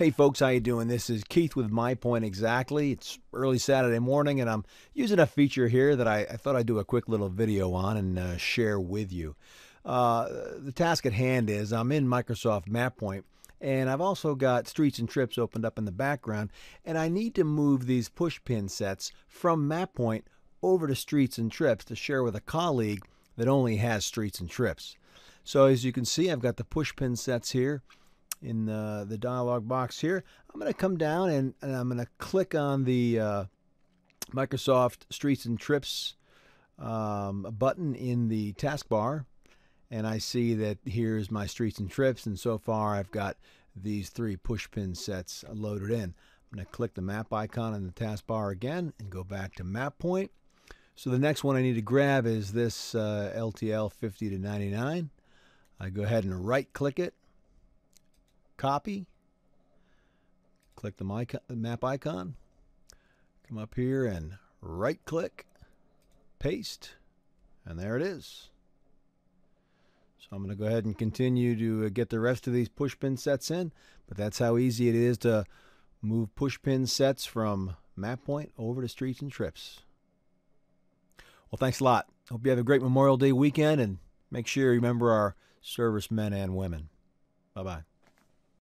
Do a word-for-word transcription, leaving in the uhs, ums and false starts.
Hey folks, how you doing? This is Keith with MyPointExactly. It's early Saturday morning and I'm using a feature here that I, I thought I'd do a quick little video on and uh, share with you. Uh, the task at hand is I'm in Microsoft MapPoint and I've also got Streets and Trips opened up in the background, and I need to move these push pin sets from MapPoint over to Streets and Trips to share with a colleague that only has Streets and Trips. So as you can see, I've got the push pin sets here in the, the dialog box here. I'm going to come down and, and I'm going to click on the uh, Microsoft Streets and Trips um, button in the taskbar, and I see that here's my Streets and Trips, and so far I've got these three push pin sets loaded in. I'm going to click the map icon in the taskbar again and go back to MapPoint. So the next one I need to grab is this uh, L T L fifty to ninety-nine. I go ahead and right click it, copy, click the, my, the map icon, come up here and right click, paste, and there it is. So I'm going to go ahead and continue to get the rest of these push pin sets in, but that's how easy it is to move push pin sets from MapPoint over to Streets and Trips. Well, thanks a lot. Hope you have a great Memorial Day weekend, and make sure you remember our servicemen and women. Bye-bye.